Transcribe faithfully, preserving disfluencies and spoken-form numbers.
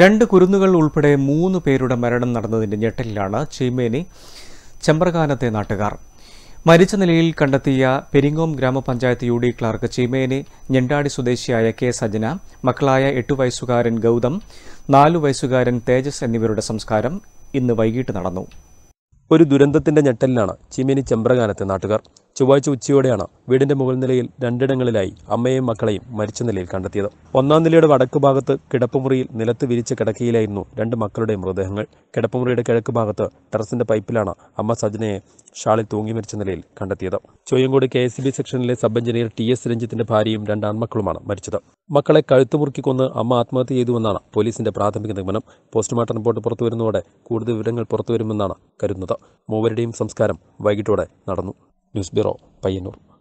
രണ്ട് കുരുന്നുകൾ ഉൾപ്പെടെ മൂന്ന് പേരുടെ മരണം നടന്നതിൻ്റെ ഞെട്ടലിലാണ് ചീമേനി ചെമ്പ്രകാനത്തെ നാട്ടുകാർ. മരിച്ച നിലയിൽ കണ്ടെത്തിയ പെരിങ്ങോം ഗ്രാമപഞ്ചായത്ത് U D clerk Cheemeni Njendadi സ്വദേശിയായ കെ സജന, മക്കളായ എട്ടു വയസ്സുകാരൻ ഗൗതം, നാലു വയസ്സുകാരൻ തേജസ് എന്നിവരുടെ സംസ്കാരം ഇന്ന് വൈകിട്ട് നടന്നു. ഒരു ദുരന്തത്തിൻ്റെ ഞെട്ടലിലാണ് ചീമേനി ചെമ്പ്രകാനത്തെ നാട്ടുകാർ. ചൊവ്വാഴ്ച ഉച്ചയോടെയാണ് വീടിൻ്റെ മുകൾ നിലയിൽ രണ്ടിടങ്ങളിലായി അമ്മയെയും മക്കളെയും മരിച്ച നിലയിൽ കണ്ടെത്തിയത്. ഒന്നാം നിലയുടെ വടക്ക് ഭാഗത്ത് കിടപ്പുമുറിയിൽ നിലത്ത് വിരിച്ച കിടക്കയിലായിരുന്നു രണ്ട് മക്കളുടെയും മൃതദേഹങ്ങൾ. കിടപ്പുമുറിയുടെ കിഴക്ക് ഭാഗത്ത് ടെറസിൻ്റെ പൈപ്പിലാണ് അമ്മ സജനയെ ഷാളിൽ തൂങ്ങി മരിച്ച നിലയിൽ കണ്ടെത്തിയത്. Choyyamkode K S C B സെക്ഷനിലെ സബ് എഞ്ചിനീയർ ടി എസ് രഞ്ജിത്തിന്റെ ഭാര്യയും രണ്ട് ആൺമക്കളുമാണ് മരിച്ചത്. മക്കളെ കഴുത്തുമുറുക്കിക്കൊന്ന് അമ്മ ആത്മഹത്യ ചെയ്തുവെന്നാണ് പോലീസിന്റെ പ്രാഥമിക നിഗമനം. പോസ്റ്റ്മോർട്ടം റിപ്പോർട്ട് പുറത്തുവരുന്നതോടെ കൂടുതൽ വിവരങ്ങൾ പുറത്തുവരുമെന്നാണ് കരുതുന്നത്. മൂവരുടെയും സംസ്കാരം വൈകിട്ടോടെ നടന്നു. News bureau, Payyanur.